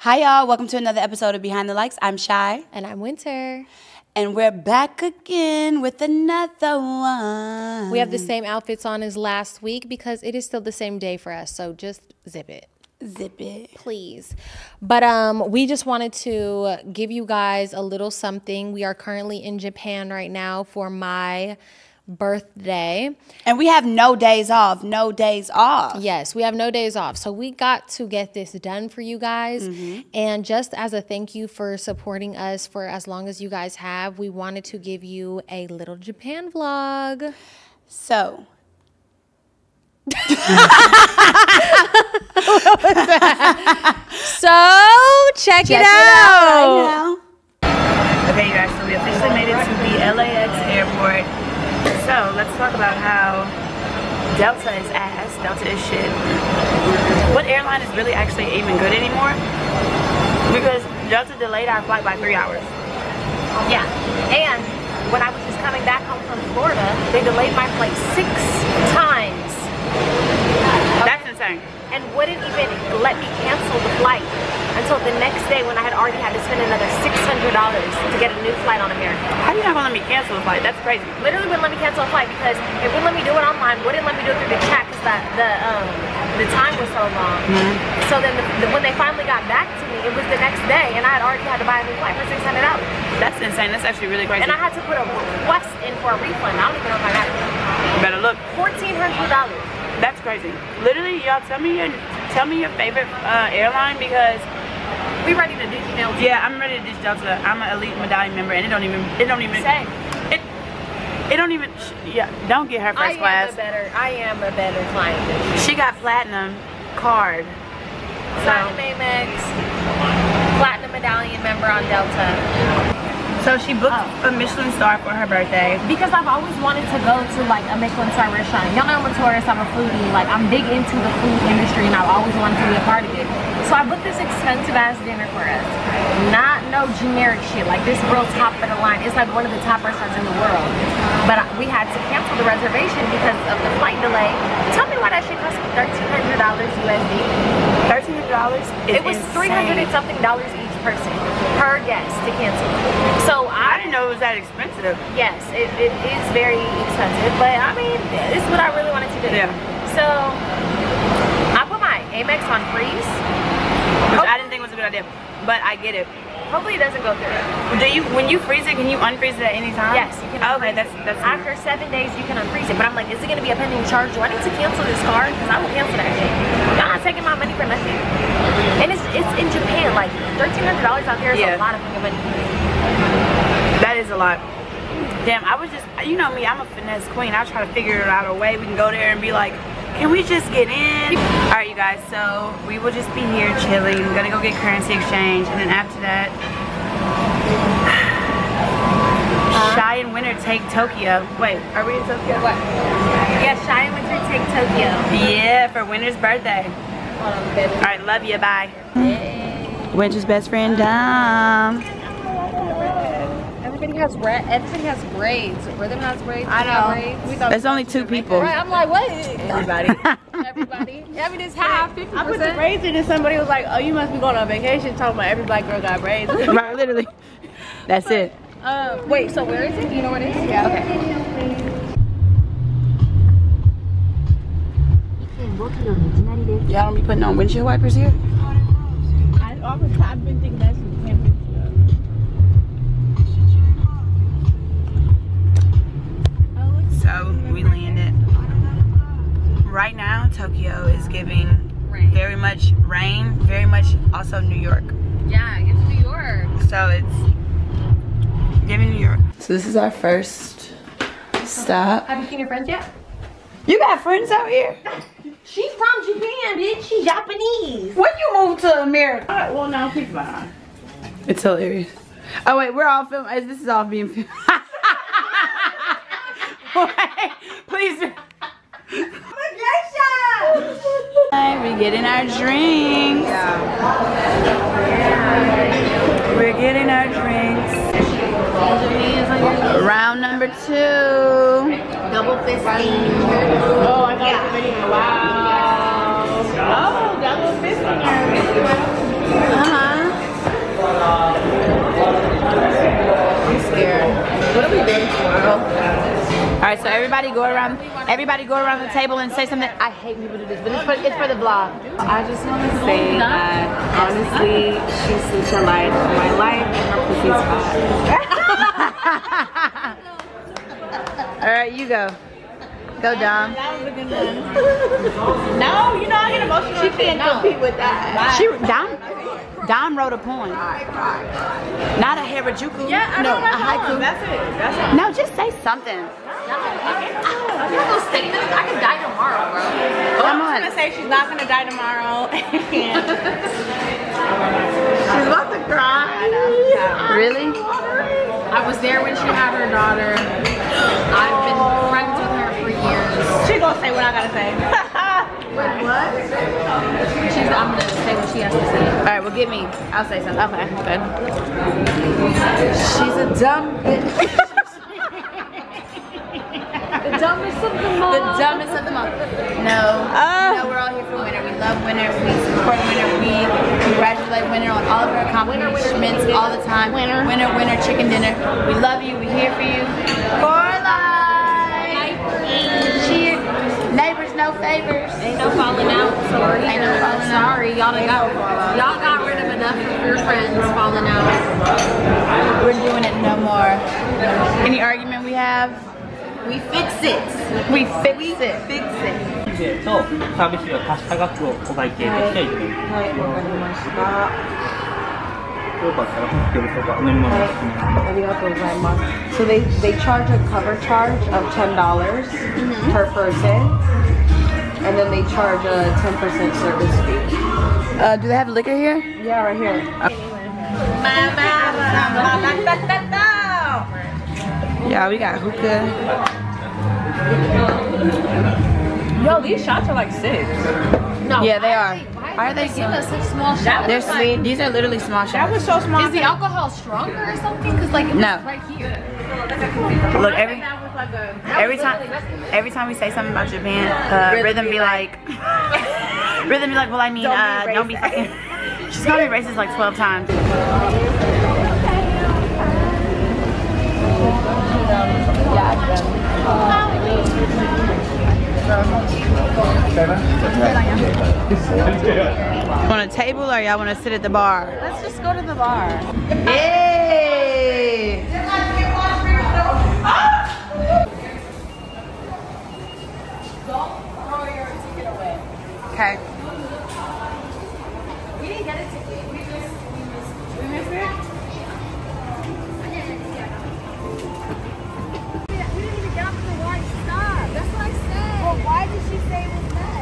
Hi, y'all. Welcome to another episode of Behind the Likes. I'm Chy. And I'm Winter. And we're back again with another one. We have the same outfits on as last week because it is still the same day for us. So just zip it. Zip it. Please. But we just wanted to give you guys a little something. We are currently in Japan right now for my birthday. And we have no days off. No days off. Yes, we have no days off. So we got to get this done for you guys. Mm-hmm. And just as a thank you for supporting us for as long as you guys have, we wanted to give you a little Japan vlog. So... what was that? So check it out. Okay, you guys, so we officially made it to the LAX airport. So let's talk about how Delta is ass. Delta is shit. What airline is really actually even good anymore? Because Delta delayed our flight by 3 hours. Yeah, and when I was just coming back home from Florida, they delayed my flight 6 times. That's insane. And wouldn't even let me cancel the flight until the next day when I had already had to spend another $600 to get a new flight on America. How do you not want to let me cancel a flight? That's crazy. Literally wouldn't let me cancel a flight because it wouldn't let me do it online, wouldn't let me do it through the chat because the time was so long. Mm-hmm. So then when they finally got back to me, it was the next day and I had already had to buy a new flight for $600. That's insane. That's actually really crazy. And I had to put a request in for a refund. I don't even know if I got it. You better look. $1,400. That's crazy. Literally, y'all, tell me your favorite airline because we ready to ditch Delta. Yeah, I'm ready to ditch Delta. I'm an elite medallion member, and it don't even. Same. It don't even. Yeah, don't get her first class. I am a better client. She got platinum card. Platinum Amex. Platinum medallion member on Delta. So she booked a Michelin star for her birthday. Because I've always wanted to go to like a Michelin star restaurant. Y'all know I'm a tourist, I'm a foodie. Like I'm big into the food industry and I've always wanted to be a part of it. So I booked this expensive ass dinner for us. Not no generic shit, like this real top of the line. It's like one of the top restaurants in the world. But we had to cancel the reservation because of the flight delay. Tell me why that shit cost $1,300 USD. $1,300? It was insane. $300 and something dollars each person per guest to cancel. So I didn't know it was that expensive. Yes, it is very expensive, but I mean, this is what I really wanted to do. Yeah. So I put my Amex on freeze, which I didn't think was a good idea, but I get it. Hopefully it doesn't go through. Do you, when you freeze it, can you unfreeze it at any time? Yes, you can. Okay, that's after 7 days you can unfreeze it. But I'm like, is it gonna be a pending charge? Do I need to cancel this card? Because I will cancel that shit. Y'all not taking my money for nothing. And it's in Japan, like $1,300 out there is a lot of fucking money. That is a lot. Damn, I was just, you know me, I'm a finesse queen. I try to figure it out a way we can go there and be like, can we just get in? All right, you guys, so we will just be here chilling. We're gonna go get currency exchange, and then after that, Chy and Winter take Tokyo. Wait, are we in Tokyo? What? Yeah, Chy and Winter take Tokyo. Yeah, for Winter's birthday. Hold on, baby. All right, love you, bye. Hey. Winter's best friend, Dom. Everything has braids. Rhythm has braids. I know. Braids. There's only 2 people. Right? I'm like, what? Everybody. I mean, it's half 50%. I put the braids in and somebody was like, oh, you must be going on vacation talking about every black girl got braids. Right, literally. That's it. Wait, so where is it? Do you know what it is? Yeah. Okay. Y'all don't be putting on windshield wipers here? I've been thinking that's right now, Tokyo is giving very much rain, very much also New York. Yeah, it's New York. So it's giving New York. So this is our first stop. Have you seen your friends yet? You got friends out here? She's from Japan, bitch. She's Japanese. When you move to America? All right, well, now keep mine. It's hilarious. Oh, wait, we're all filming. This is all being filmed. Wait, please. We're getting our drinks. We're getting our drinks. Round number 2. Double fisting. Oh, I got it. Wow. Oh, double fisting. Everybody go around the table and say something. I hate people do this, but it's for the vlog. I just want to say that honestly, she's such a light of my life and her pussy's hot. All right, you go. Go, Dom. That was a good one. No, you know I get emotional. She can't compete with that. She Dom wrote a poem. Not a harajuku. Yeah, I know a haiku. That's it. No, just say something. I'm not gonna say this. I can die tomorrow, bro. Come on. I'm gonna say she's not gonna die tomorrow. She's about to cry. Really? I was there when she had her daughter. I've been friends with her for years. She's gonna say what I gotta say. Wait, what? I'm gonna say what she has to say. Alright, well give me. I'll say something. Okay, good. She's a dumb bitch. The dumbest of them all. The dumbest of them all. No. No, we're all here for winter. We love winter. We support winter. We congratulate winter on all of our accomplishments all the time. Winter. Winter, winter, chicken dinner. We love you. We're here for you. For life. Cheers. Neighbors, no favors. Ain't no falling out. So we're here. Ain't no falling out. Sorry, y'all didn't go. Y'all got rid of enough of your friends falling out. We're doing it no more. Any argument we have, we fix it. We fix it. So, service料貸した額をお会計でしていただきます。はい、わかりました。So they charge a cover charge of $10 per person, and then they charge a 10% service fee. Do they have liquor here? Yeah, right here. Yeah, we got hookah. Yo, these shots are like $6. No. Yeah, they are. Why are they giving us such small shots? They're sweet. Like, these are literally small shots. That was so small. Is the alcohol stronger or something? Because like it was right here. Look, every time we say something about Japan, Rhythm be like, well, I mean, don't be fucking. She's gonna be racist like 12 times. You want a table or y'all want to sit at the bar? Let's just go to the bar. Hey! Don't throw your ticket away. Okay. We didn't get a ticket. We missed it. We didn't even get up to the white star. That's what I said. Well, why did she say it was red?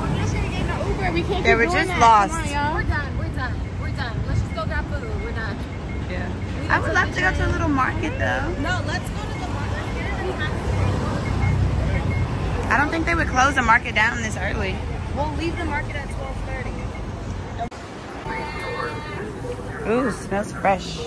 We're just gonna get in the Uber. We can't. Yeah, we're just lost. On, we're done. Let's just go grab food. We're done. Yeah. I would love to go to a little market though. No, let's go to the market. I don't think they would close the market down this early. We'll leave the market at 12:30. Ooh, smells fresh.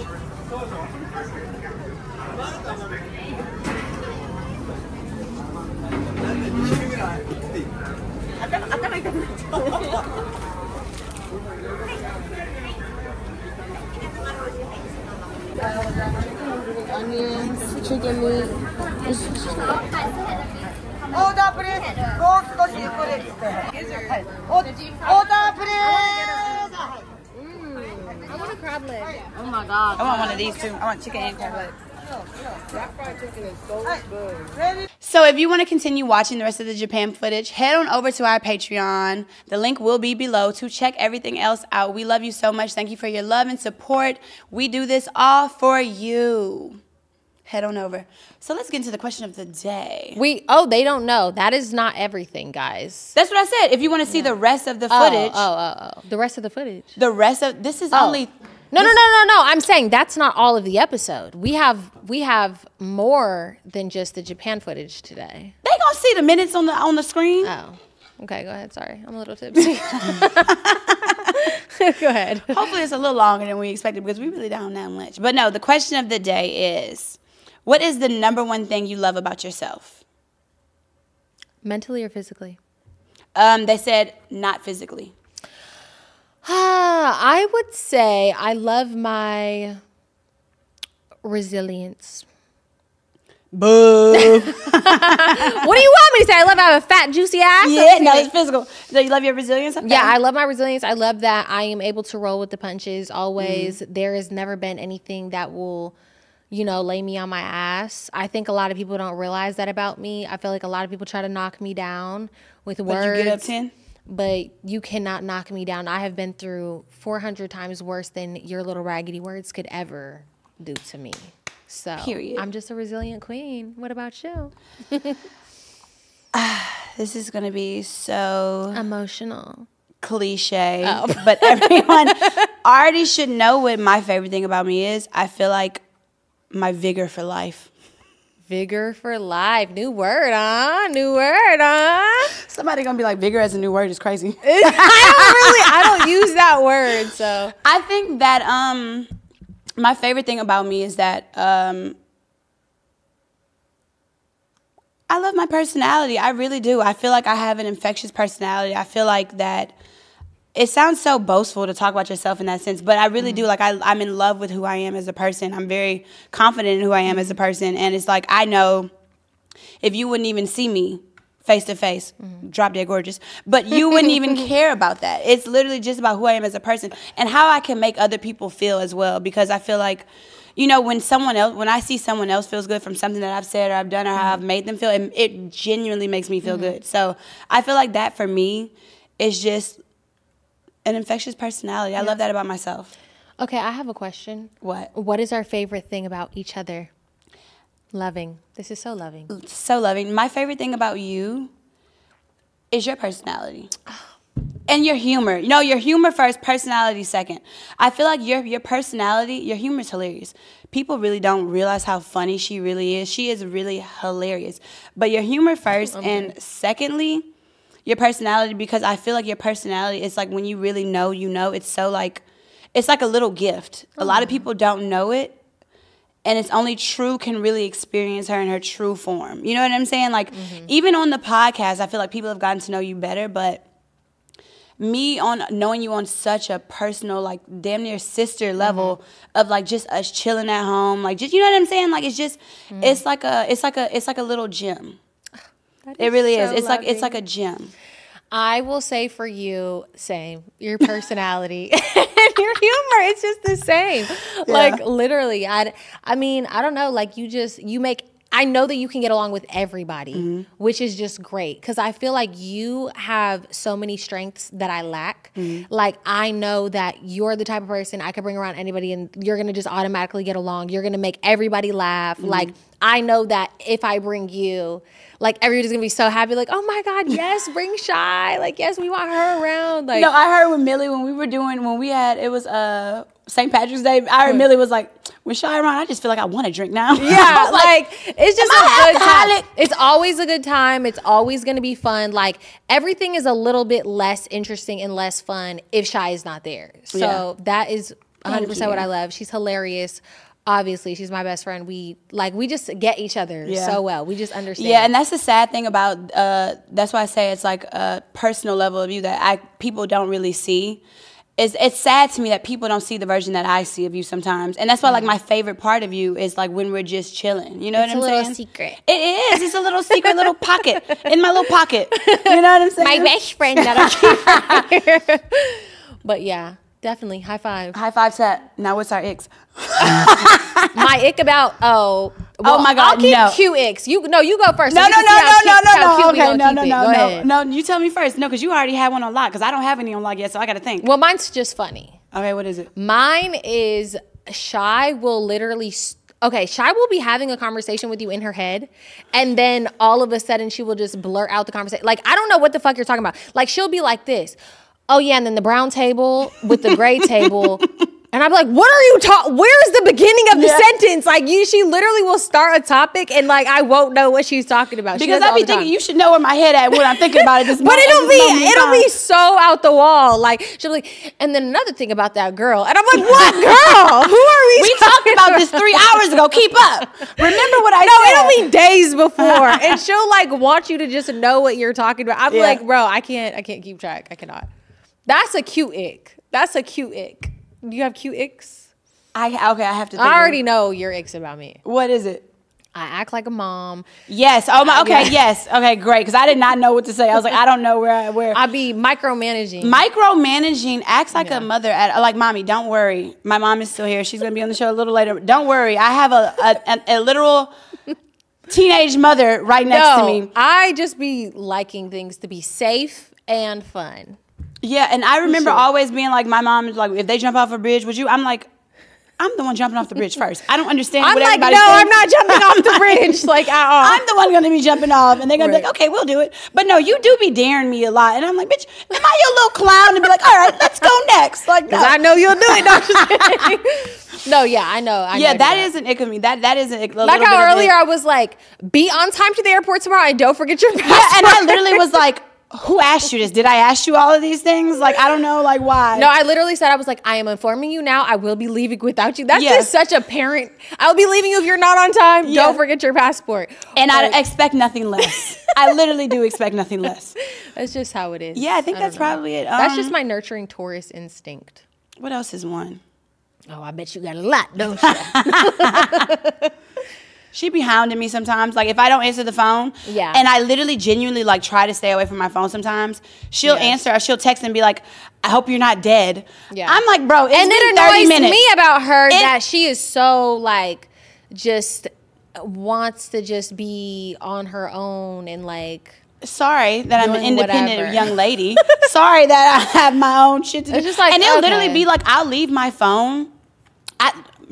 Onions, chicken meat. Order please. Order please. I want a crab leg. Oh my god. I want one of these too. I want chicken and crab leg. That fried chicken is so good. So if you want to continue watching the rest of the Japan footage, head on over to our Patreon. The link will be below to check everything else out. We love you so much. Thank you for your love and support. We do this all for you. Head on over. So let's get into the question of the day. They don't know. That is not everything, guys. That's what I said. If you want to see the rest of the footage. The rest of the footage. The rest of, this is only. No. I'm saying that's not all of the episode. We have more than just the Japan footage today. They gonna see the minutes on the screen. Oh, okay. Go ahead. Sorry, I'm a little tipsy. Go ahead. Hopefully, it's a little longer than we expected because we really don't know much. But no, the question of the day is, what is the #1 thing you love about yourself? Mentally or physically? They said not physically. I would say I love my resilience. Boo. What do you want me to say? I love how I have a fat, juicy ass. Yeah, no, it's physical. So you love your resilience? Okay. Yeah, I love my resilience. I love that I am able to roll with the punches always. Mm. There has never been anything that will, you know, lay me on my ass. I think a lot of people don't realize that about me. I feel like a lot of people try to knock me down with words. You get up 10? But you cannot knock me down. I have been through 400 times worse than your little raggedy words could ever do to me. So period. I'm just a resilient queen. What about you? This is going to be so emotional, cliche, oh. But everyone already should know what my favorite thing about me is. I feel like my vigor for life. Vigor for life. New word, huh? New word, huh? Somebody going to be like, vigor as a new word is crazy. I don't use that word. So I think that my favorite thing about me is that I love my personality. I really do. I feel like I have an infectious personality. I feel like that it sounds so boastful to talk about yourself in that sense, but I really do. Like I'm in love with who I am as a person. I'm very confident in who I am as a person. And it's like I know if you wouldn't even see me face to face, drop dead gorgeous, but you wouldn't even care about that. It's literally just about who I am as a person and how I can make other people feel as well, because I feel like, you know, when someone else, when I see someone else feels good from something that I've said or I've done or how I've made them feel, it genuinely makes me feel good. So I feel like that for me is just an infectious personality. I love that about myself. Okay, I have a question. What? What is our favorite thing about each other? Loving. This is so loving. So loving. My favorite thing about you is your personality. And your humor. You know, your humor first, personality second. I feel like your personality, your humor is hilarious. People really don't realize how funny she really is. She is really hilarious. But your humor first and secondly, your personality, because I feel like your personality is like when you really know, you know. It's so like, it's like a little gift. A lot of people don't know it. And it's only True can really experience her in her true form. You know what I'm saying? Like, even on the podcast, I feel like people have gotten to know you better, but me on knowing you on such a personal, like, damn near sister level of, like, just us chilling at home. Like, just, you know what I'm saying? Like, it's just, it's like a little gym. It really is. It's lovely. Like, it's like a gym. I will say for you, same. Your personality and your humor, it's just the same. Yeah. Like, literally, I mean, I don't know. Like, you make, I know that you can get along with everybody, which is just great. Because I feel like you have so many strengths that I lack. Like, I know that you're the type of person I could bring around anybody and you're going to just automatically get along. You're going to make everybody laugh. Like, I know that if I bring you, like, everybody's going to be so happy. Like, oh, my God, yes, bring Chy. Like, yes, we want her around. Like, no, I heard with Millie when we were doing, when we had, it was St. Patrick's Day. I heard Millie was like, with Chy around, I just feel like I want to drink now. Yeah, like, it's just a good time. It's always a good time. It's always going to be fun. Like, everything is a little bit less interesting and less fun if Chy is not there. So that is 100% what I love. She's hilarious. Obviously, she's my best friend. We just get each other so well. We just understand. Yeah, and that's the sad thing about, that's why I say it's like a personal level of you that people don't really see. It's sad to me that people don't see the version that I see of you sometimes. And that's why, like, my favorite part of you is, like, when we're just chilling. You know what I'm saying? It's a little secret. It is. It's a little secret little pocket in my little pocket. You know what I'm saying? My best friend that I keep right here. But, yeah. Definitely. High five. High five set. Now what's our icks? My ick about, well, oh my God, I'll keep cute icks. You go first. No, you tell me first. No, because you already had one on lock, because I don't have any on lock yet, so I got to think. Well, mine's just funny. Okay, what is it? Mine is Chy will literally, Chy will be having a conversation with you in her head, and then all of a sudden she will just blurt out the conversation. Like, I don't know what the fuck you're talking about. Like, she'll be like this. Oh, yeah, and then the brown table with the gray table. And I'm like, what are you talking? Where's the beginning of the sentence? Like, she literally will start a topic, and, like, I won't know what she's talking about. Because I be thinking, you should know where my head at when I'm thinking about it. This but it'll be so out the wall. Like, she'll be like, and then another thing about that girl. And I'm like, what girl? Who are we talking about? We talked about this 3 hours ago. Keep up. Remember what I said. No, it'll be days before. And she'll, like, want you to just know what you're talking about. I'm like, bro, I can't keep track. I cannot. That's a cute ick. That's a cute ick. Do you have cute icks? I have to think. I already know your icks about me. What is it? I act like a mom. Yes. Oh my. Okay. Yes. Okay. Great. Because I did not know what to say. I was like, I don't know where. I be micromanaging. Micromanaging. Acts like a mother. Like, mommy, don't worry. My mom is still here. She's gonna be on the show a little later. Don't worry. I have a literal teenage mother right next to me. I just be liking things to be safe and fun. Yeah. And I remember always being like, my mom is like, if they jump off a bridge, would you? I'm like, I'm the one jumping off the bridge first. I don't understand what everybody's saying. I'm not jumping off the bridge. Like, I'm the one going to be jumping off. And they're going to be like, okay, we'll do it. But no, you do be daring me a lot. And I'm like, bitch, am I your little clown? And be like, all right, let's go next. Like, because I know you'll do it. No, yeah, I know. I know that is an ick of me. That is an ick. Like how earlier I was like, be on time to the airport tomorrow and don't forget your passport. Yeah, and I literally was like, who asked you this? Did I ask you all of these things? Like, I don't know, like, why? No, I literally said, I was like, I am informing you now. I will be leaving without you. That's just such a parent. I'll be leaving you if you're not on time. Yeah. Don't forget your passport. And like, I expect nothing less. I literally do expect nothing less. That's just how it is. Yeah, I think that's probably it. That's just my nurturing Taurus instinct. What else is one? Oh, I bet you got a lot, don't you? She be hounding me sometimes. Like, if I don't answer the phone, and I literally genuinely, like, try to stay away from my phone sometimes, she'll answer or she'll text and be like, I hope you're not dead. Yeah. I'm like, bro, it's been 30 minutes. And it annoys me about her that she is so, like, just wants to just be on her own and, like... Sorry that I'm an independent young lady. Sorry that I have my own shit to do. Just like, and it'll literally be like, I'll leave my phone...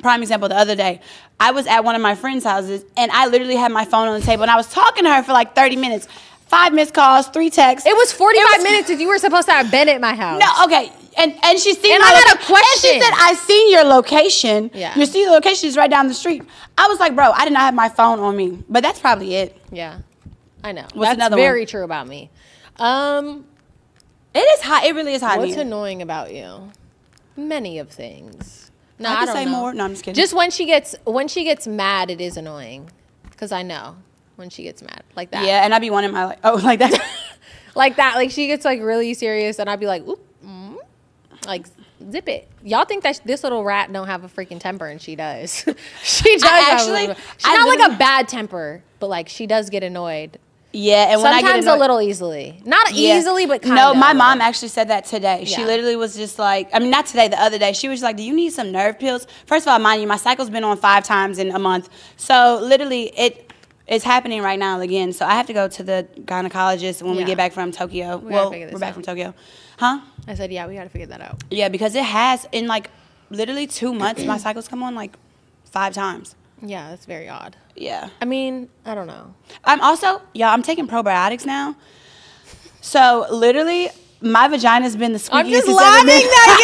Prime example, the other day, I was at one of my friends' houses, and I literally had my phone on the table, and I was talking to her for like 30 minutes. 5 missed calls, 3 texts. It was 45 minutes if you were supposed to have been at my house. No, okay. And she seen my location. I had a question. And she said, I seen your location. Yeah. You see the location is right down the street. I was like, bro, I did not have my phone on me. But that's probably it. Yeah, I know. That's very true about me. It is hot. It really is hot. What's annoying about you? Many of things. No, I don't say more. No, I'm just kidding. Just when she gets mad, it is annoying, because I know when she gets mad like that. Yeah, and I'd be wanting my like, oh, like that, like that. Like she gets like really serious, and I'd be like, oop, like zip it. Y'all think that this little rat don't have a freaking temper, and she does. She does. Actually, she's not like a bad temper, but like she does get annoyed. Yeah, and when sometimes I get a little easily. Not easily, but kind of. No, my mom actually said that today. Yeah. She literally was just like, I mean, not today, the other day. She was like, do you need some nerve pills? First of all, mind you, my cycle's been on 5 times in a month. So literally, it's happening right now again. So I have to go to the gynecologist when we get back from Tokyo. Well, we're back from Tokyo. Huh? I said, yeah, we got to figure that out. Yeah, because it has, in like literally 2 months, my cycle's come on like 5 times. Yeah, that's very odd. Yeah. I mean, I don't know. I'm also, I'm taking probiotics now. So, literally, my vagina's been the squeakiest. I'm just laughing at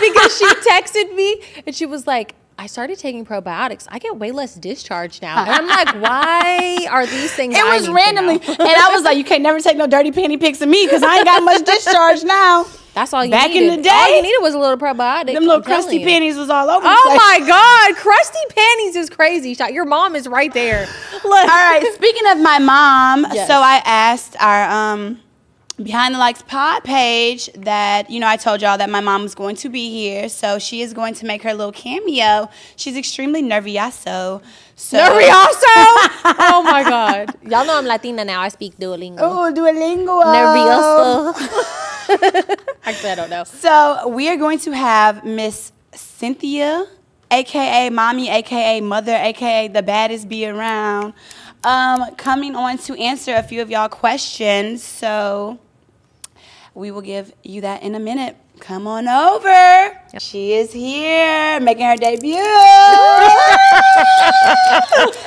you because she texted me and she was like, I started taking probiotics. I get way less discharge now. And I'm like, why are these things? It was randomly. And I was like, you can't never take no dirty panty pics of me because I ain't got much discharge now. That's all you needed. Back in the day. All you needed was a little probiotic. Them little crusty panties was all over the place. Oh my God. Crusty panties is crazy. Your mom is right there. Look. All right. Speaking of my mom, so I asked our Behind the Likes pod page that, you know, I told y'all that my mom was going to be here. So she is going to make her little cameo. She's extremely nervioso. So. Nervioso? Oh my God. Y'all know I'm Latina now. I speak Duolingo. Oh, Duolingo. Nervioso. Actually, I don't know. So we are going to have Miss Cynthia, aka Mommy, aka Mother, aka the baddest be around, coming on to answer a few of y'all questions. So we will give you that in a minute. Come on over. Yep. She is here, making her debut.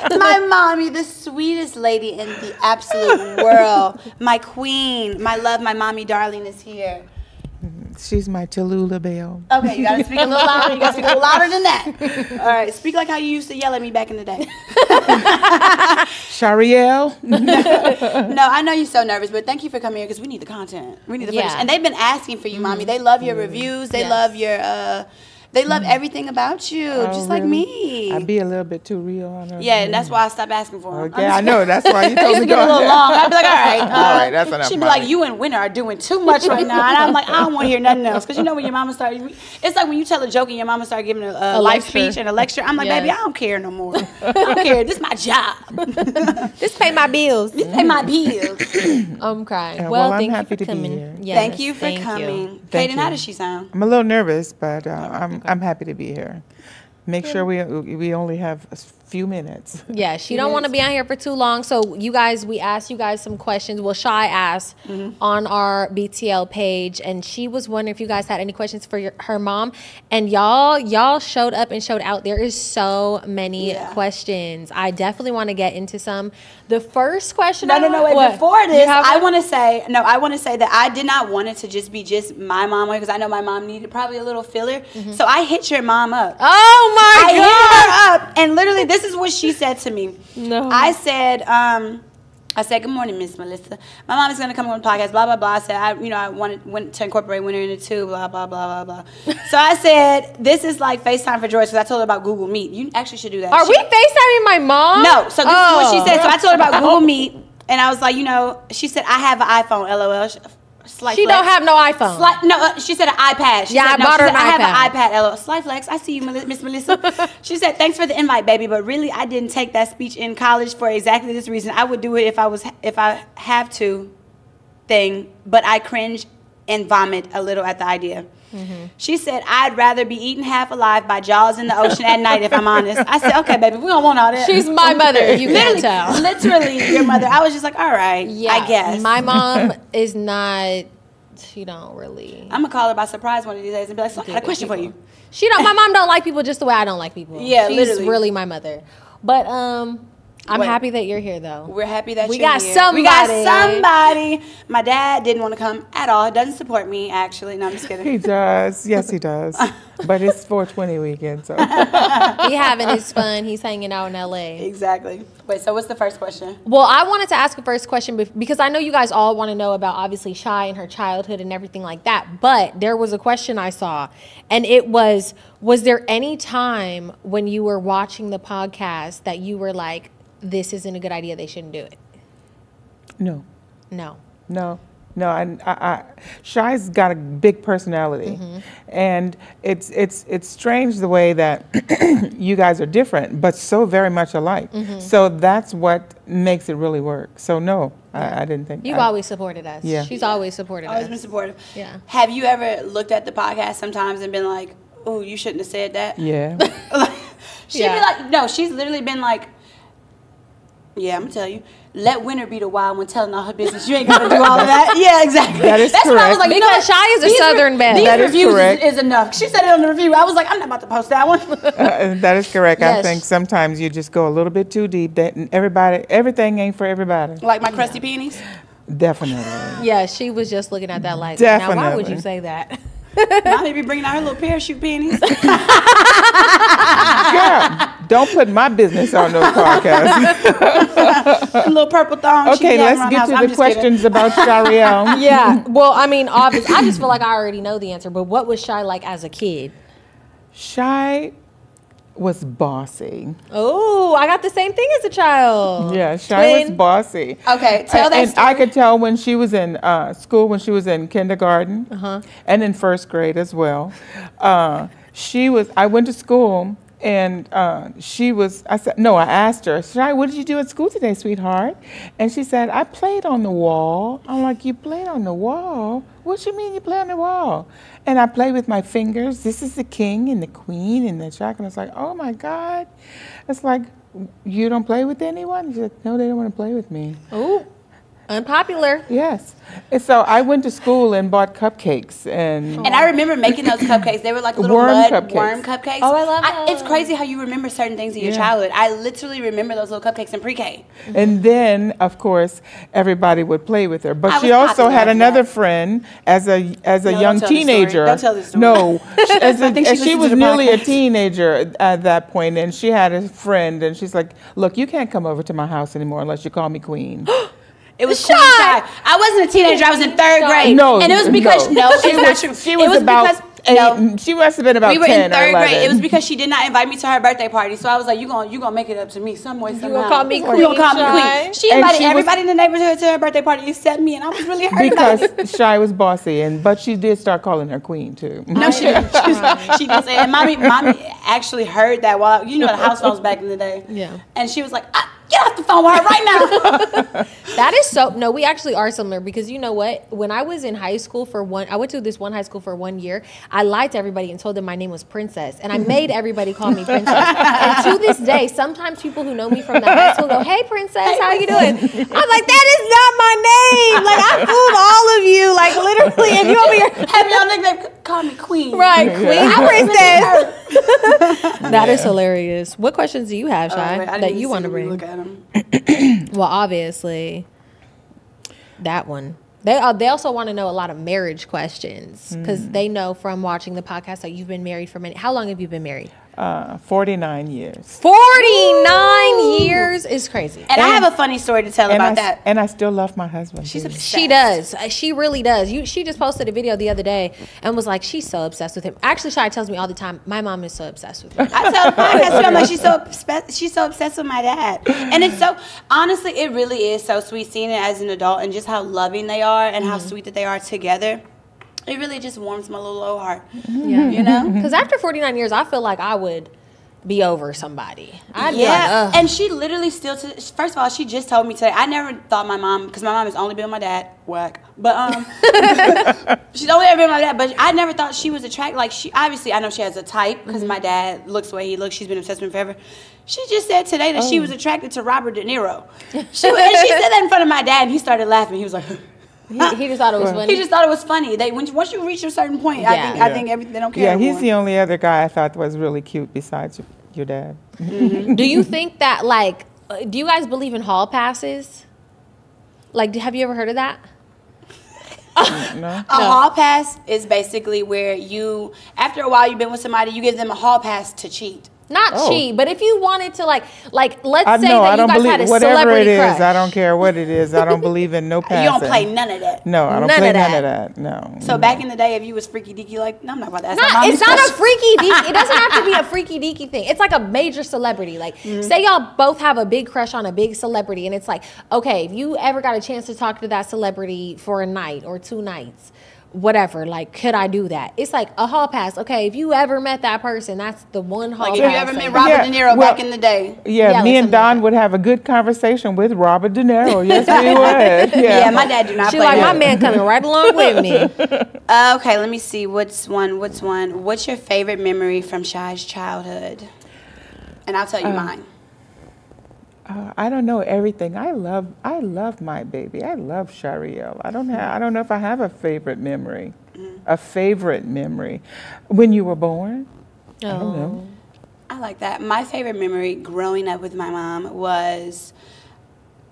My mommy, the sweetest lady in the absolute world. My queen, my love, my mommy darling is here. She's my Tallulah Bell. Okay, you gotta speak a little louder. You gotta speak a little louder than that. All right, speak like how you used to yell at me back in the day. Shariel. No, I know you're so nervous, but thank you for coming here because we need the content. We need the footage. And they've been asking for you, mommy. They love your reviews. They love your They love everything about you, just like me. I'd be a little bit too real on her. Yeah, and that's why I stopped asking for them. Okay, I know. That's why you told me to get a little long. I'd be like, all right, that's enough. She'd be like, you and Winter are doing too much right now. And I'm like, I don't want to hear nothing else. Because you know when your mama starts, it's like when you tell a joke and your mama starts giving a life speech and a lecture. I'm like, baby, I don't care no more. I don't care. This is my job. This pay my bills. This pay my bills. I'm crying. Well, I'm happy to be here. Thank you for coming. Kaden, how does she sound? I'm a little nervous, but I'm happy to be here. Make sure we only have a few minutes. Yeah, she don't want to be on here for too long. So you guys, we asked you guys some questions. Well, Chy asked on our BTL page, and she was wondering if you guys had any questions for her mom. And y'all showed up and showed out. There is so many questions. I definitely want to get into some. The first question. No, wait. Before this, I want to say that I did not want it to just be my mom, because I know my mom needed probably a little filler. So I hit your mom up. Oh. Oh my God. I hit her up, and literally this is what she said to me. No. I said, good morning, Miss Melissa. My mom is going to come on the podcast, blah, blah, blah. I said, I wanted to incorporate Winter in it too, blah, blah, blah, blah, blah. So I said, this is like FaceTime for George, because I told her about Google Meet. You actually should do that. Are we FaceTiming my mom? No. So this is what she said. So I told her about Google Meet, and I was like, she said, I have an iPhone, LOL. She don't have no iPhone. She said an iPad. I have an iPad. LOL. Sly flex. I see you, Miss Melissa. She said, thanks for the invite, baby. But really, I didn't take that speech in college for exactly this reason. I would do it if I have to, but I cringe and vomit a little at the idea. She said, I'd rather be eaten half alive by jaws in the ocean at night, if I'm honest. I said, okay, baby, we don't want all that. She's my mother, if you can't tell. Literally your mother. I was just like, all right, I guess. My mom is not, she don't really. I'm going to call her by surprise one of these days and be like, so I got a question for you. My mom don't like people just the way I don't like people. Yeah, she's literally. She's really my mother. But, I'm happy that you're here, though. We're happy that you're here. We got somebody. My dad didn't want to come at all. He doesn't support me, actually. No, I'm just kidding. He does. Yes, he does. But it's 420 weekend, so. He having his fun. He's hanging out in L.A. Exactly. Wait, so what's the first question? Well, I wanted to ask a first question because I know you guys all want to know about, obviously, Chy and her childhood and everything like that. But there was a question I saw, and it was there any time when you were watching the podcast that you were like, this isn't a good idea, they shouldn't do it? No. Chy's got a big personality, and it's strange the way that you guys are different, but so very much alike. So that's what makes it really work. So no, I didn't think. You've always supported us. Yeah, she's always supported us. Always been supportive. Yeah. Have you ever looked at the podcast sometimes and been like, "Oh, you shouldn't have said that"? Yeah. She'd be like, "No," she's literally been like, yeah, I'm going to tell you. Let Winter be the wild one telling all her business. You ain't got to do all of that. Yeah, exactly. That's correct. That's why I was like, because Chy is a Southern belle. These reviews is enough. She said it on the review. I was like, I'm not about to post that one. That is correct. Yes. I think sometimes you just go a little bit too deep. Everything ain't for everybody. Like my crusty peonies? Definitely. Yeah, she was just looking at that like, definitely. Now, why would you say that? Mommy be bringing out her little parachute panties. Girl, don't put my business on those podcasts. A little purple thong. Okay, let's get to the questions about Sharielle. Yeah, well, I mean, obviously, I just feel like I already know the answer, but what was Chy like as a kid? Chy was bossy. Oh, I got the same thing as a child. Yeah, Chy was bossy. Okay, tell that story. I could tell when she was in school, when she was in kindergarten and in first grade as well. I went to school and I asked her, Chy, what did you do at school today, sweetheart? And she said, I played on the wall. I'm like, you played on the wall? What you mean you play on the wall? And I play with my fingers. This is the king and the queen and the jack. And I was like, oh, my God. It's like, you don't play with anyone? She's like, no, they don't want to play with me. Oh, unpopular. Yes. And so I went to school and bought cupcakes. And I remember making those cupcakes. They were like little worm cupcakes. Oh, I love them. It's crazy how you remember certain things in your childhood. I literally remember those little cupcakes in pre-K. And then, of course, everybody would play with her. But she also had another friend as a young teenager. Don't tell this story. No. She was nearly a teenager at that point, and she had a friend, and she's like, look, you can't come over to my house anymore unless you call me queen. It was Chy. I wasn't a teenager. I was in third grade. No, and it was because she was about No. She must have been about 10 or 11. We were in 3rd grade. It was because she did not invite me to her birthday party. So I was like, you gonna make it up to me some way, somehow. You gonna call me queen. She invited everybody in the neighborhood to her birthday party except me, and I was really hurt because about it. Chy was bossy, but she did start calling her queen, too. No, she didn't. She did say, and mommy actually heard that while, the house phones back in the day. Yeah. And she was like, get off the phone with her right now. That is so... No, we actually are similar because you know what? When I was in high school I went to this one high school for 1 year. I lied to everybody and told them my name was Princess. And I made everybody call me Princess. And to this day, sometimes people who know me from that high school go, hey, Princess, how you doing? I'm like, that is not my name. Like, I fooled all of you. Like, literally, and you over here have your nickname. Call me Queen. Right, Queen. Yeah. I'm Princess. That is hilarious. What questions do you have, Chy, that you want to bring? Well, obviously, that one. They also want to know a lot of marriage questions because they know from watching the podcast that you've been married for many. How long have you been married? 49 years. 49 years is crazy. And I have a funny story to tell about that. And I still love my husband. She does. She really does. She just posted a video the other day and was like, she's so obsessed with him. Actually, Chy tells me all the time, my mom is so obsessed with me. I tell my mom, she's so obsessed with my dad. And it's so, honestly, it really is so sweet seeing it as an adult and just how loving they are and how sweet that they are together. It really just warms my little old heart, Because after 49 years, I feel like I would be over somebody. I'd be like, ugh. And she literally still, first of all, she just told me today, I never thought my mom, because my mom has only been with my dad, whack. But, she's only ever been with my dad, but I never thought she was attracted. Like, she, obviously, I know she has a type, because my dad looks the way he looks. She's been obsessed with him forever. She just said today that she was attracted to Robert De Niro. And she said that in front of my dad, and he started laughing. He was like... He just thought it was funny. He just thought it was funny. Once you reach a certain point, I think everything they don't care anymore. Yeah, he's the only other guy I thought was really cute besides your dad. Mm-hmm. Do you think that, like, do you guys believe in hall passes? Like, have you ever heard of that? No. Hall pass is basically where you, after a while you've been with somebody, you give them a hall pass to cheat. Not cheat, but if you wanted to, let's say you guys had a celebrity crush. I don't care what it is. I don't believe in no passing. You don't play none of that. No, I don't play none of that. No. So back in the day, if you was freaky deaky, I'm not about to ask my mom. It's not a freaky deaky. It doesn't have to be a freaky deaky thing. It's like a major celebrity. Like, say y'all both have a big crush on a big celebrity, and it's like, okay, if you ever got a chance to talk to that celebrity for a night or two nights, whatever, like, could I do that? It's like a hall pass. Okay, if you ever met that person, that's the one hall pass. Like, if you ever met Robert De Niro back in the day. Yeah, me and Don would have a good conversation with Robert De Niro. Yes, we would. Yeah. Yeah, my dad do not play. She's like, my man coming right along with me. Okay, let me see. What's one? What's your favorite memory from Chy's childhood? And I'll tell you mine. I don't know everything. I love my baby. I love Shariel. I don't know if I have a favorite memory. A favorite memory. When you were born? Oh. I don't know. I like that. My favorite memory growing up with my mom was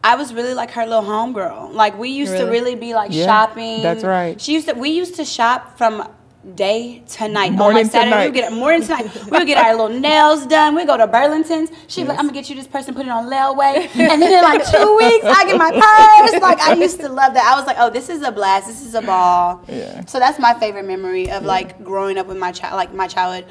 I was really like her little homegirl. Like, we used to really be like shopping. That's right. We used to shop from day to night. Morning on like Saturday, we would get morning tonight. We would get our little nails done. We'd go to Burlington's. She'd be like, I'm gonna get you this person, put it on layaway. And then in like 2 weeks, I get my purse. Like, I used to love that. I was like, oh, this is a blast. This is a ball. Yeah. So that's my favorite memory of like growing up with my child, like my childhood.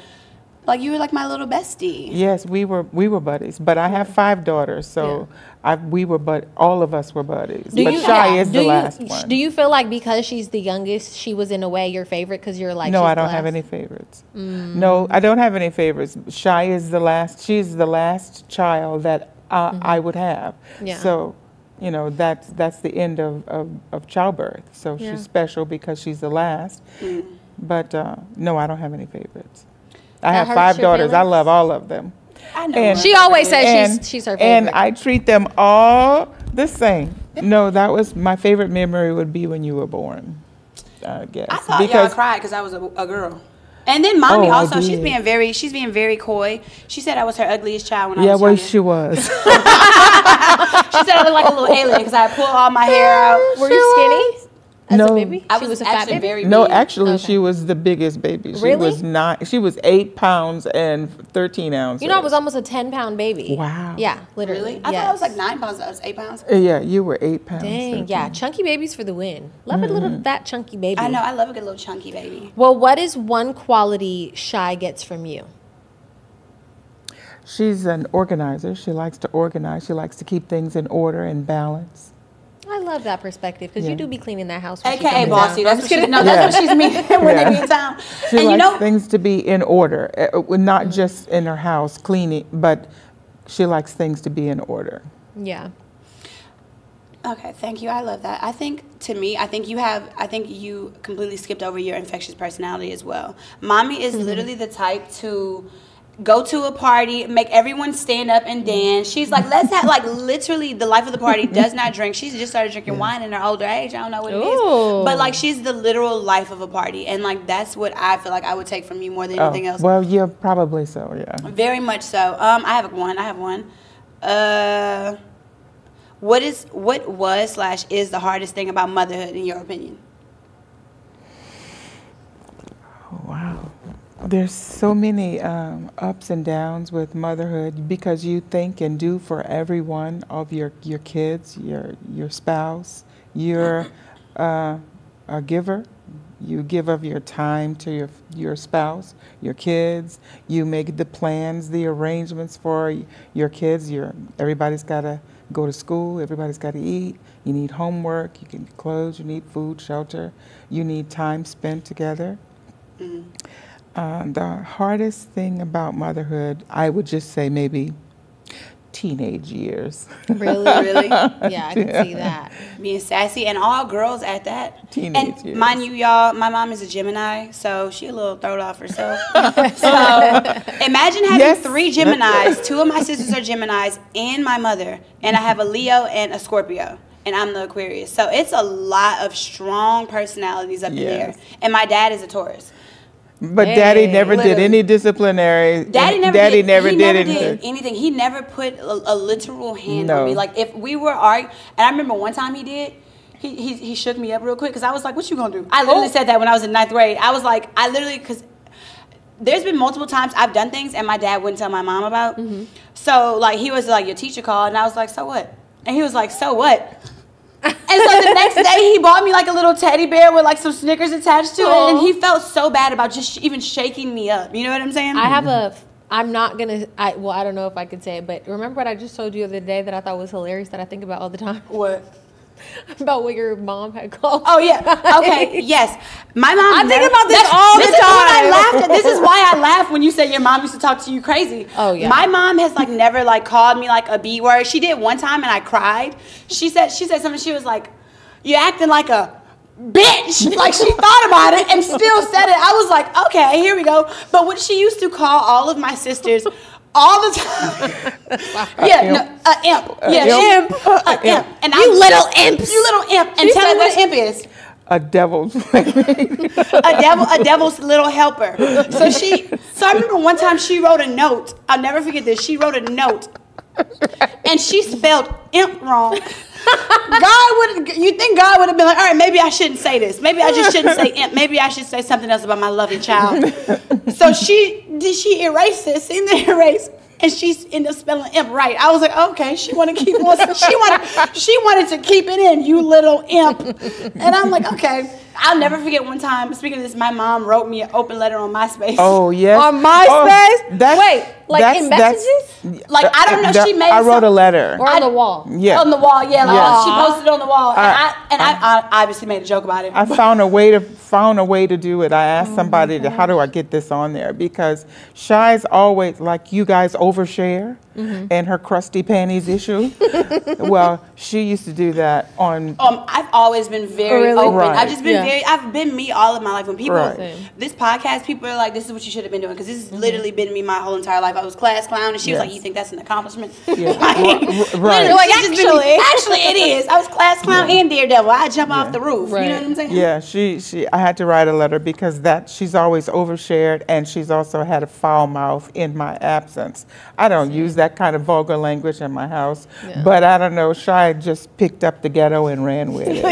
Like, you were like my little bestie. Yes, we were buddies. But I have 5 daughters, so all of us were buddies. But Chy is the last one. Do you feel like because she's the youngest, she was in a way your favorite because you're like, no, I don't have any favorites. No, I don't have any favorites. Chy is the last. She's the last child that I would have. Yeah. So, that's the end of childbirth. So she's special because she's the last. But no, I don't have any favorites. I have 5 daughters. Feelings? I love all of them. I know. And she always says she's her favorite. And I treat them all the same. No, that was my favorite memory would be when you were born, I guess. I thought y'all cried because I was a girl. And then Mommy also, she's being very coy. She said I was her ugliest child when I was younger. She was. She said I looked like a little alien because I pulled all my hair out. Were you skinny? as a baby? I was a fat baby? Very big. No, actually, okay. She was the biggest baby. She really? Was not. She was 8 pounds and 13 ounces. You know, I was almost a 10-pound baby. Wow. Yeah, literally. Really? I thought I was like 9 pounds. I was 8 pounds. Yeah, you were 8 pounds. Dang. 13. Yeah, chunky babies for the win. Love a little fat chunky baby. I know. I love a good little chunky baby. Well, what is one quality Chy gets from you? She's an organizer. She likes to organize. She likes to keep things in order and balance. I love that perspective because you do be cleaning that house. AKA bossy. That's what she's meaning when they be in town. She likes things to be in order, not just in her house cleaning, but she likes things to be in order. Yeah. Okay, thank you. I love that. I think you completely skipped over your infectious personality as well. Mommy is literally the type to go to a party, make everyone stand up and dance. She's like, let's have, like, literally the life of the party, does not drink. She's just started drinking wine in her older age. I don't know what it is. But, like, she's the literal life of a party. And, like, that's what I feel like I would take from you more than anything else. Well, yeah, probably so, yeah. Very much so. I have one. What was/is the hardest thing about motherhood, in your opinion? Oh, wow. There's so many ups and downs with motherhood because you think and do for everyone of your kids, your spouse. You're a giver. You give of your time to your spouse, your kids. You make the plans, the arrangements for your kids. Everybody's got to go to school. Everybody's got to eat. You need homework. You need clothes. You need food, shelter. You need time spent together. Mm-hmm. The hardest thing about motherhood, I would just say maybe teenage years. Really? Yeah, I can see that. Being sassy, and all girls at that. Teenage years. Mind you, y'all, my mom is a Gemini, so she a little thrown off herself. Imagine having three Geminis. Two of my sisters are Geminis and my mother, and I have a Leo and a Scorpio. And I'm the Aquarius. So it's a lot of strong personalities up in there. And my dad is a Taurus. But Daddy never did any disciplinary. Daddy never did anything. He never put a literal hand on me. Like, if we were arguing, and I remember one time he did, he shook me up real quick because I was like, what you going to do? I literally said that when I was in ninth grade. I was like, because there's been multiple times I've done things and my dad wouldn't tell my mom about. Mm-hmm. So, like, he was like, your teacher called. And I was like, so what? And he was like, so what? And so the next day he bought me like a little teddy bear with like some Snickers attached to it, and he felt so bad about just even shaking me up. You know what I'm saying? I don't know if I could say it, but remember what I just told you the other day that I thought was hilarious that I think about all the time? What? About what your mom had called. Oh yeah. Okay. Yes. My mom. I think about this all the time. This is why I laugh when you say your mom used to talk to you crazy. Oh yeah. My mom has like never like called me like a B word. She did one time and I cried. She said something. She was like, "You're acting like a bitch." Like, she thought about it and still said it. I was like, okay, here we go. But what she used to call all of my sisters. All the time. An imp. And you little imps. You little imp. And tell me what an imp is. A devil's a devil's little helper. So I remember one time she wrote a note. I'll never forget this. She wrote a note. And she spelled imp wrong. You think God would have been like, all right, maybe I shouldn't say this. Maybe I just shouldn't say imp. Maybe I should say something else about my loving child. So she erased this in the erase, and she ended up spelling imp right. I was like, okay, she wanted to keep it in, you little imp. And I'm like, okay. I'll never forget one time, speaking of this, my mom wrote me an open letter on MySpace. Oh, yes. On MySpace? In messages? Like, I don't know. She made I wrote a letter. Or on the wall. Yeah. On the wall, yeah. Like, she posted it on the wall. And I obviously made a joke about it. I found a way to do it. I asked somebody, how do I get this on there? Because Shy's always, like, you guys overshare. Mm-hmm. And her crusty panties issue. Well, she used to do that on. I've always been very open. Right. I've just been I've been me all of my life. When people, this podcast, people are like, "This is what you should have been doing," because this has literally been me my whole entire life. I was class clown, and she was like, "You think that's an accomplishment?" Yeah. Like, actually, it is. I was class clown and daredevil. I jump off the roof. Right. You know what I'm saying? Yeah, she. I had to write a letter because she's always overshared, and she's also had a foul mouth in my absence. I don't use that kind of vulgar language in my house, but I don't know. Chy just picked up the ghetto and ran with it.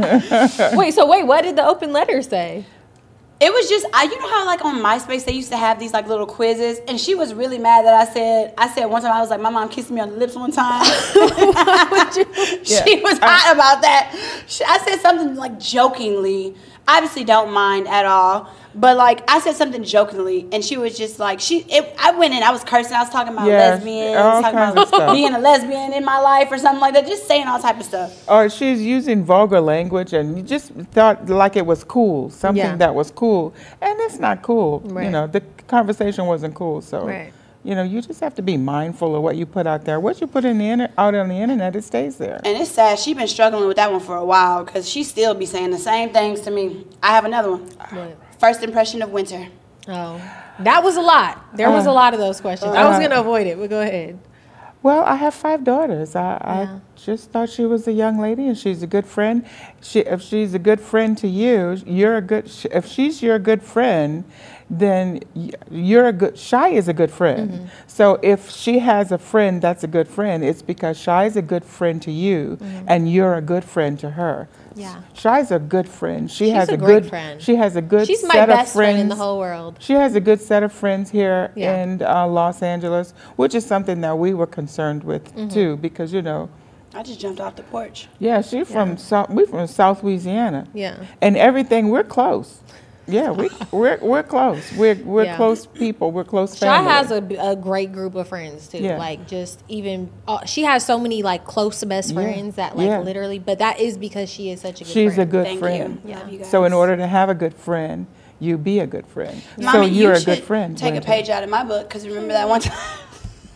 Wait, what did the open letter say? It was just, you know how like on MySpace they used to have these like little quizzes, and she was really mad that I said one time, I was like, my mom kissed me on the lips one time. She was hot about that. I said something like jokingly, obviously don't mind at all, but like I said something jokingly, and she was just like, I went in, I was cursing, I was talking about lesbians, talking about being a lesbian in my life or something like that, just saying all type of stuff. Or she's using vulgar language, and you just thought like it was cool, something that was cool. And it's not cool, you know, the conversation wasn't cool, so you know, you just have to be mindful of what you put out there. What you put in the out on the internet, it stays there. And it's sad, she's been struggling with that one for a while, because she still be saying the same things to me. I have another one. First impression of winter. Oh, that was a lot. There was a lot of those questions. I was gonna avoid it, but go ahead. Well, I have 5 daughters. I just thought she was a young lady, and she's a good friend. If she's a good friend to you, you're a good. If she's your good friend, then you're a good. Chy is a good friend. Mm-hmm. So if she has a friend that's a good friend, it's because Chy is a good friend to you, and you're a good friend to her. Yeah, Chy's a good friend. She's has a great good friend. She has a good. She's set my best friend in the whole world. She has a good set of friends here in Los Angeles, which is something that we were concerned with too, because you know. I just jumped off the porch. Yeah, we're from South Louisiana. Yeah, and everything we're close. Yeah, we're close. We're close people. We're close family. Chy has a great group of friends too. Yeah. Like just even she has so many like close best friends that like literally. But that is because she is such a good friend. She's a good friend. You. Yeah. Love you guys. So in order to have a good friend, you be a good friend. Yeah. So Mommy, you're a good friend. Take a page out of my book, because remember that one time.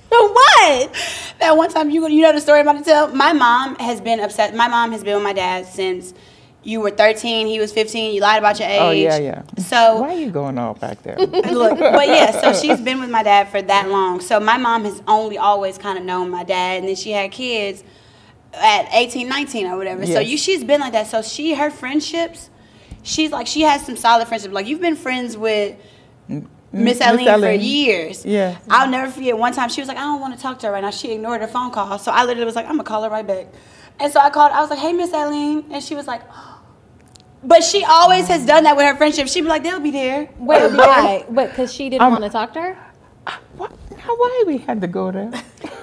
What? That one time you know the story I'm about to tell. My mom has been upset. My mom has been with my dad since. You were 13, he was 15, you lied about your age. Oh, yeah. So why are you going all back there? Look, but so she's been with my dad for that long. So my mom has only always kind of known my dad, and then she had kids at 18, 19 or whatever. Yes. So she's been like that. So her friendships, she's like, she has some solid friendships. Like, you've been friends with Miss Eileen for years. Yeah. I'll never forget one time she was like, I don't want to talk to her right now. She ignored her phone call. So I literally was like, I'm going to call her right back. And so I called, I was like, hey, Miss Eileen. And she was like, but she always has done that with her friendship. She'd be like, they'll be there. Wait, why? Wait, because she didn't want to talk to her? Why we had to go there?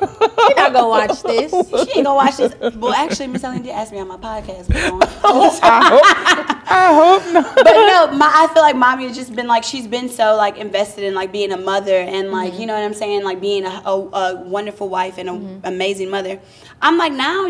You're not going to watch this. She ain't going to watch this. Well, actually, Miss Eileen did ask me on my podcast. I hope not. But no, I feel like Mommy has just been like, she's been so like invested in like being a mother and like, you know what I'm saying? Like being a wonderful wife and an amazing mother. I'm like, now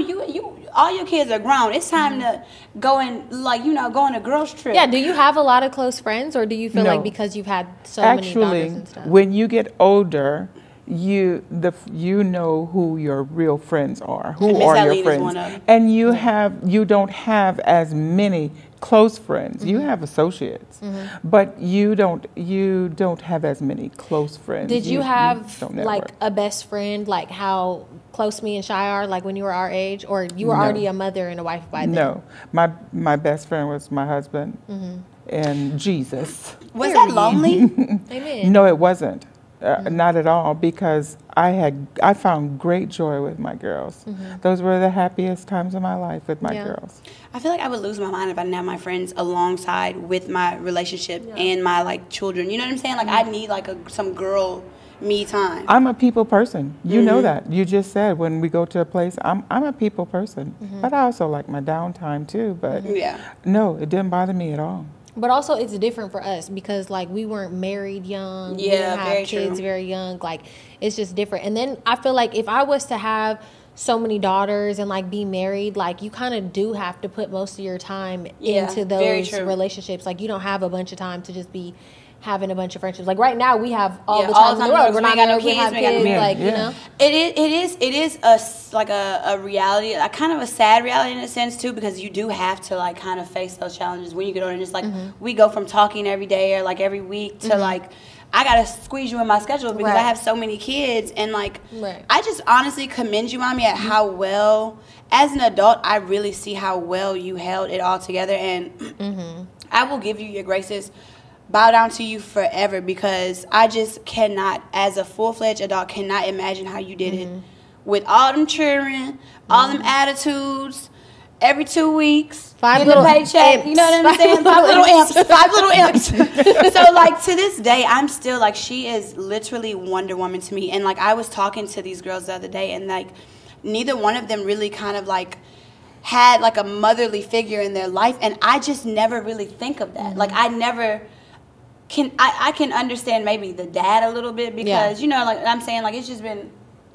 all your kids are grown. It's time to go and like, you know, go on a girls trip. Yeah. Do you have a lot of close friends, or do you feel like because you've had so many daughters and stuff? Actually, when you get older, you know who your real friends are. Who are your friends? And you don't have as many close friends. You have associates, but you don't have as many close friends. Did you have like a best friend, like how close me and Chy are, like when you were our age, or you were already a mother and a wife by then? No, my best friend was my husband and Jesus. Was that lonely? Amen. No, it wasn't. Not at all, because I found great joy with my girls. Those were the happiest times of my life with my girls. I feel like I would lose my mind if I didn't have my friends alongside with my relationship and my like children. You know what I'm saying? Like I need like some girl me time. I'm a people person. You know that. You just said when we go to a place, I'm a people person. But I also like my downtime too. But no, it didn't bother me at all. But also, it's different for us because, like, we weren't married young. Yeah, we didn't have kids very young. Like, it's just different. And then I feel like if I was to have so many daughters and, like, be married, like, you kind of do have to put most of your time into those relationships. Like, you don't have a bunch of time to just be having a bunch of friendships. Like, right now, we have all the time in the world. We're not going to have kids. Like, you know? It is like a reality, a kind of a sad reality in a sense, too, because you do have to, like, kind of face those challenges when you get older. And it's like, we go from talking every day or, like, every week to, like, I got to squeeze you in my schedule because I have so many kids. And, like, I just honestly commend you, Mommy, at how well, as an adult, I really see how well you held it all together. And I will give you your graces. Bow down to you forever, because I just cannot, as a full-fledged adult, cannot imagine how you did it with all them children, all them attitudes, every 2 weeks, get a paycheck. You know what I'm saying? Five little imps. So like to this day, I'm still like, she is literally Wonder Woman to me. And like I was talking to these girls the other day, and like neither one of them really kind of like had like a motherly figure in their life, and I just never really think of that. Mm-hmm. Like I never can. I can understand maybe the dad a little bit because you know, like I'm saying, like it's just been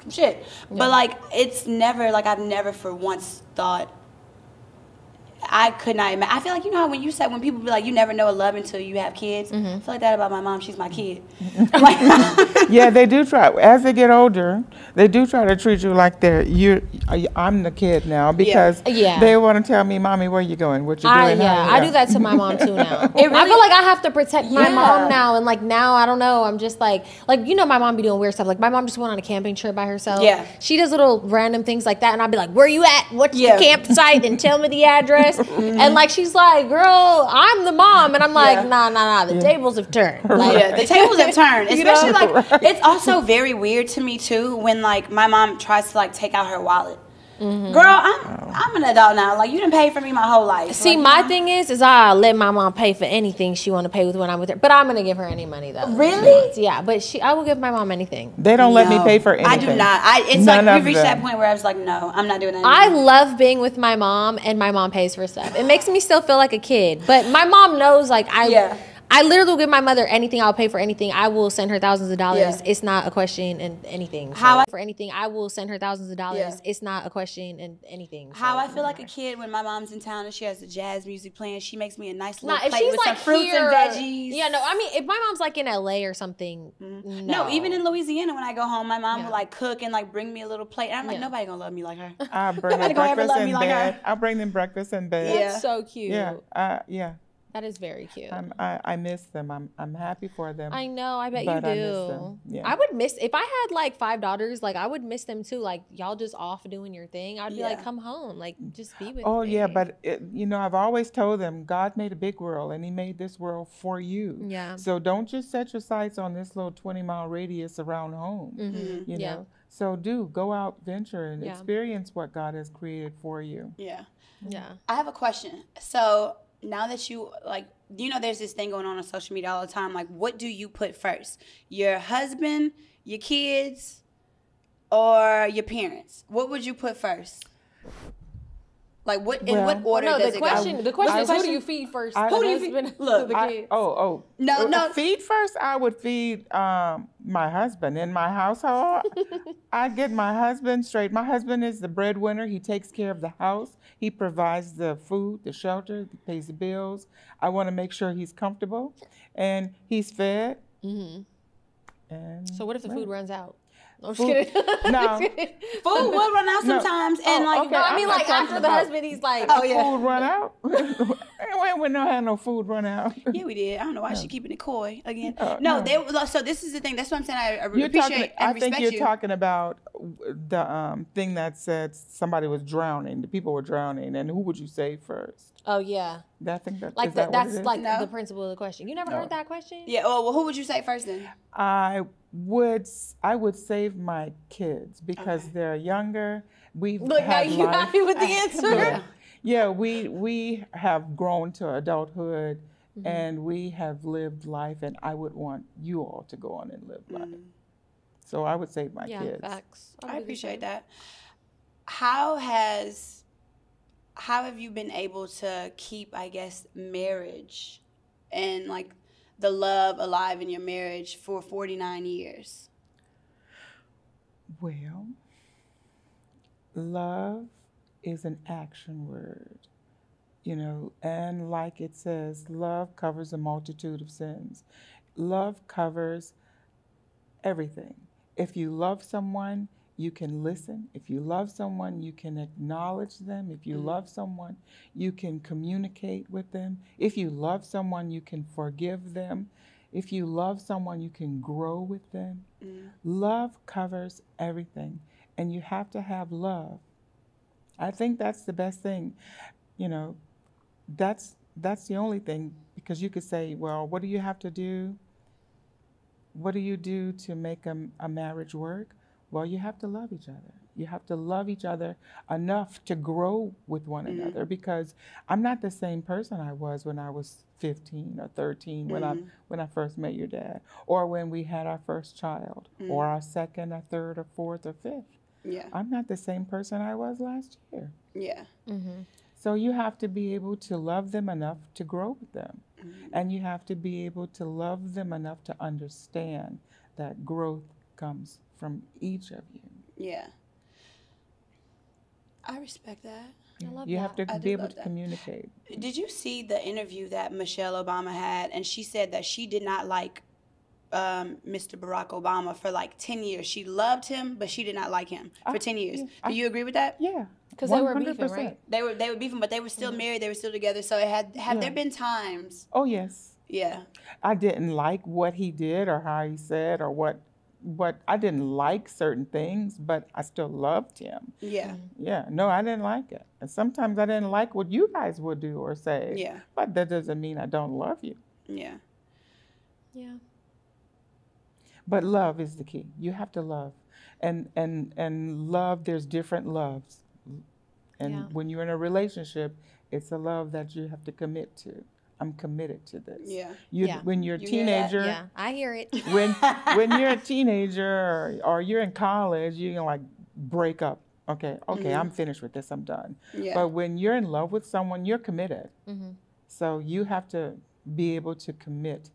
shit. Yeah. But like it's never like I've never for once thought. I could not imagine. I feel like, you know how when you said, when people be like, you never know a love until you have kids. Mm-hmm. I feel like that about my mom. She's my kid. Like, yeah, they do try. As they get older, they do try to treat you like I'm the kid now, because they want to tell me, Mommy, where you going? What you doing? I do that to my mom too now. Really, I feel like I have to protect my mom now. And like now, I don't know. I'm just like, you know, my mom be doing weird stuff. Like my mom just went on a camping trip by herself. Yeah. She does little random things like that. And I'll be like, where you at? What's the campsite? And tell me the address. Mm-hmm. And like she's like, girl, I'm the mom, and I'm like, nah, the tables have turned. Like, the tables have turned. Especially like it's also very weird to me too when like my mom tries to like take out her wallet. Mm-hmm. Girl, I'm an adult now. Like you done paid for me my whole life. See, like, my thing is I let my mom pay for anything she want to pay with when I'm with her. But I'm gonna give her any money though. Really? Yeah, but I will give my mom anything. They don't let me pay for anything. I do not. It's none like we reached that point where I was like, no, I'm not doing anything. I love being with my mom, and my mom pays for stuff. It makes me still feel like a kid. But my mom knows like I literally will give my mother anything. I'll pay for anything. I will send her thousands of dollars. Yeah. It's not a question and anything. So for anything, I will send her thousands of dollars. Yeah. It's not a question and anything. So I feel like a kid when my mom's in town and she has the jazz music playing. She makes me a nice little plate with like some fruits and veggies. Yeah, no, I mean, if my mom's like in LA or something, no, even in Louisiana when I go home, my mom will like cook and like bring me a little plate. And I'm like, nobody gonna love me like her. I'll bring them breakfast in bed. That's so cute. Yeah. That is very cute. I miss them. I'm happy for them. I know. I bet you do. I miss them. Yeah. I would miss, if I had like 5 daughters, like I would miss them too. Like y'all just off doing your thing. I'd be like, come home. Like just be with me. Oh yeah. But you know, I've always told them God made a big world and he made this world for you. Yeah. So don't just set your sights on this little 20-mile radius around home, mm-hmm. you know? So go out, venture, and experience what God has created for you. Yeah. Yeah. I have a question. So now that you, like, you know, there's this thing going on social media all the time. Like, what do you put first? Your husband, your kids, or your parents? What would you put first? Like, what order does it go? The question is, who do you feed first? Feed first, I would feed my husband. In my household, I get my husband straight. My husband is the breadwinner. He takes care of the house. He provides the food, the shelter, he pays the bills. I want to make sure he's comfortable and he's fed. Mm-hmm. And so what if the food runs out? I'm just kidding. No. Food will run out sometimes. No. And like, I mean, like after the husband, he's like, food run out? We don't have no food run out. Yeah, we did. I don't know why she's keeping it coy again. So this is the thing. That's what I'm saying. I really appreciate and respect you. I think you're talking about the thing that said somebody was drowning. The people were drowning. And who would you save first? Oh, yeah. I think that's the principle of the question. You never heard that question? Yeah. Oh, well, who would you say first then? I would save my kids because they're younger. Are you happy with the answer? We have grown to adulthood, mm-hmm. and we have lived life, and I would want you all to go on and live life. Mm-hmm. So I would save my kids. Facts. I appreciate that. How have you been able to keep, I guess, marriage and like the love alive in your marriage for 49 years? Well, love is an action word, you know, and like it says, love covers a multitude of sins. Love covers everything. If you love someone, you can listen. If you love someone, you can acknowledge them. If you love someone, you can communicate with them. If you love someone, you can forgive them. If you love someone, you can grow with them. Mm. Love covers everything, and you have to have love. I think that's the best thing. You know, that's the only thing, because you could say, well, what do you have to do? What do you do to make a marriage work? Well, you have to love each other. You have to love each other enough to grow with one mm-hmm. another, because I'm not the same person I was when I was 15 or 13 when mm-hmm. I first met your dad, or when we had our first child, mm-hmm. or our second or third or fourth or fifth. Yeah. I'm not the same person I was last year. Yeah. Mm-hmm. So you have to be able to love them enough to grow with them. Mm-hmm. And you have to be able to love them enough to understand that growth comes from each of you. Yeah. I respect that. Yeah. I love you that. You have to be able to communicate. Did you see the interview that Michelle Obama had? And she said that she did not like Mr. Barack Obama for like 10 years. She loved him, but she did not like him for 10 years. Yeah, do you agree with that? Yeah. Because they were beefing, right? They were beefing, but they were still mm-hmm. married. They were still together. So it had there been times? Oh, yes. Yeah. I didn't like what he did or how he said or what I didn't like certain things, but I still loved him. Yeah. Mm-hmm. Yeah. No, I didn't like it. And sometimes I didn't like what you guys would do or say. Yeah. But that doesn't mean I don't love you. Yeah. Yeah. But love is the key. You have to love. And love, there's different loves. And when you're in a relationship, it's a love that you have to commit to. I'm committed to this. Yeah. When you're a teenager. Yeah, I hear it. When you're a teenager or you're in college, you're gonna like break up. Okay, mm-hmm. I'm finished with this, I'm done. Yeah. But when you're in love with someone, you're committed. Mm-hmm. So you have to be able to commit.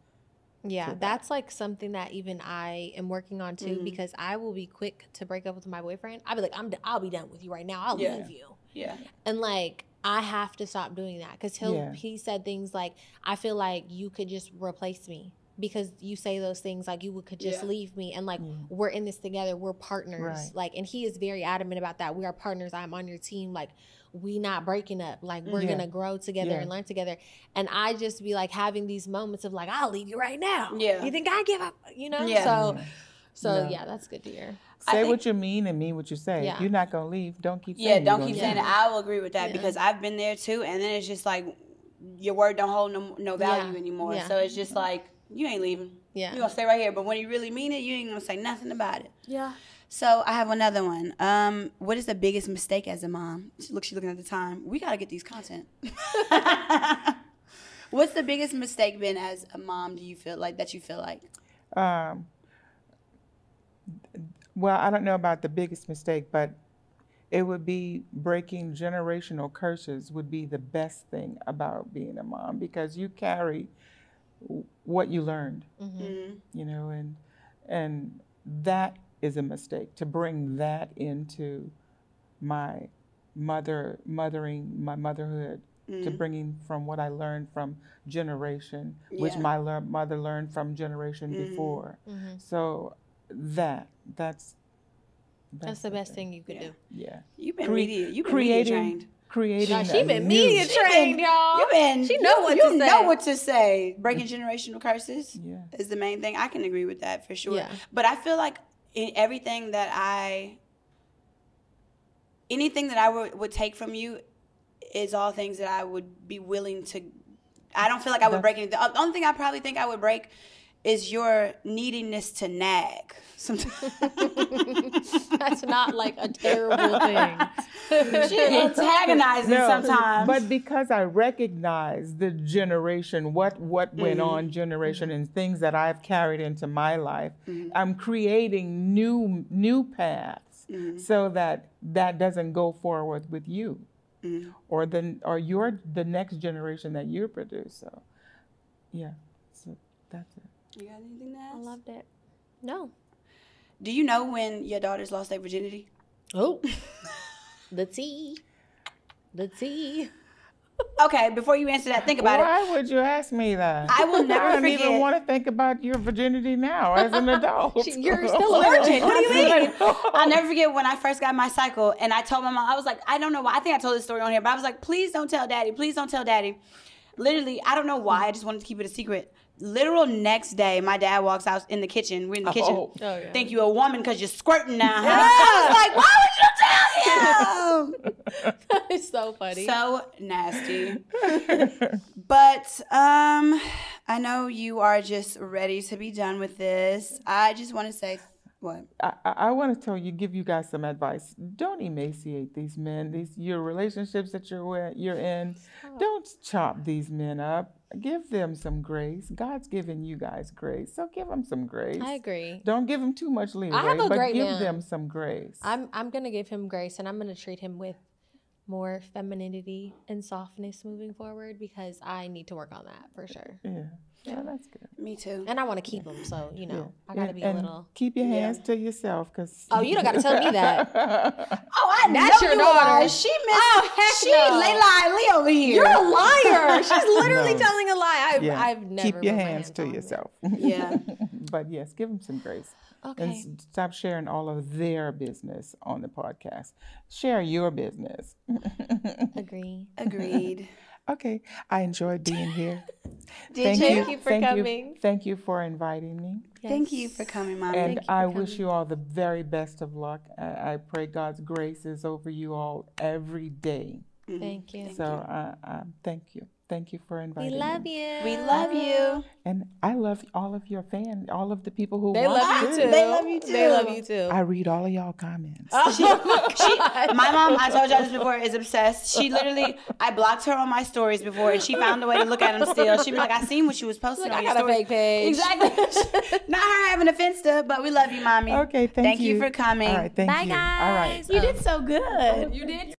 Yeah, that's like something that even I am working on too, mm-hmm. because I will be quick to break up with my boyfriend. I'll be like, I'll be done with you right now. I'll leave you. Yeah. And like, I have to stop doing that, because he said things like, I feel like you could just replace me because you say those things, like you could just leave me, and like we're in this together, we're partners. Right. Like, and he is very adamant about that. We are partners. I'm on your team. Like, we not breaking up. Like, we're gonna grow together and learn together. And I just be like having these moments of like, I'll leave you right now. Yeah. You think I give up? You know? Yeah. So that's good to hear. Say what you mean and mean what you say. Yeah. If you're not gonna leave, don't keep saying it. Yeah, don't keep saying it. I will agree with that because I've been there too. And then it's just like your word don't hold no value anymore. Yeah. So it's just like, you ain't leaving. Yeah. You're gonna stay right here. But when you really mean it, you ain't gonna say nothing about it. Yeah. So I have another one. What is the biggest mistake as a mom? She's looking at the time. We gotta get these content. What's the biggest mistake been as a mom that you feel like? Well, I don't know about the biggest mistake, but it would be breaking generational curses would be the best thing about being a mom, because you carry what you learned, mm-hmm. you know, and that is a mistake to bring that into my motherhood, mm-hmm. to bringing from what I learned from generation, which my mother learned from generation mm-hmm. before. Mm-hmm. So that's the best thing you could do. Yeah. You've been media trained. She been media trained, y'all. She know what to say. Breaking generational curses is the main thing. I can agree with that for sure. Yeah. But I feel like in everything that I would take from you is all things that I would be willing to. I don't feel like I would break anything. The only thing I probably think I would break is your neediness to nag sometimes. That's not like a terrible thing. She's antagonizing sometimes. But because I recognize the generation, what mm-hmm. went on generation and things that I've carried into my life, mm-hmm. I'm creating new paths mm-hmm. so that doesn't go forward with you mm-hmm. or the next generation that you produce. So, yeah, so that's it. You got anything else? I loved it. No. Do you know when your daughters lost their virginity? Oh. The tea. Okay, before you answer that, think about it. Why would you ask me that? I will never forget. I don't even want to think about your virginity now as an adult. You're still a virgin. What do you mean? I'll never forget when I first got my cycle, and I told my mom, I was like, I don't know why. I think I told this story on here, but I was like, please don't tell daddy. Please don't tell daddy. Literally, I don't know why. I just wanted to keep it a secret. Literal next day, my dad walks out in the kitchen. We're in the kitchen. Oh, yeah. Think you a woman because you're squirting now. Huh? I was like, why would you tell him? That is so funny. So nasty. But I know you are just ready to be done with this. I just want to say What? I want to tell you, give you guys some advice. Don't emaciate these men. Your relationships that you're in, don't chop these men up. Give them some grace. God's given you guys grace, so give them some grace. I agree. Don't give them too much leeway, but give them some grace. I'm gonna give him grace, and I'm gonna treat him with more femininity and softness moving forward, because I need to work on that for sure. Yeah. Yeah, that's good. Me too. And I want to keep them, so, you know, I got to be a little... Keep your hands to yourself, because... Oh, you don't got to tell me that. Oh, I That's know your you daughter. Lie. She missed... Oh, heck she no. Layla Ali over here. You're a liar. She's literally telling a lie. I've never... Keep your hands to yourself. Yeah. But yes, give them some grace. Okay. And stop sharing all of their business on the podcast. Share your business. Agreed. Okay, I enjoyed being here. Thank you for coming. Thank you for inviting me. Yes. Thank you for coming, Mom. And I wish you all the very best of luck. I pray God's grace is over you all every day. Mm-hmm. Thank you. So thank you. Thank you for inviting me. We love you. And I love all of your fans, all of the people who watch. They love you too. I read all of y'all comments. Oh, my mom, I told y'all this before, is obsessed. She literally, I blocked her on my stories before, and she found a way to look at them still. She'd be like, I seen what she was posting on your stories. I got a fake page. Exactly. Not her having a Finsta, but we love you, Mommy. Okay, thank you. Thank you for coming. All right, thank you. Bye, guys. All right. You did so good. You did.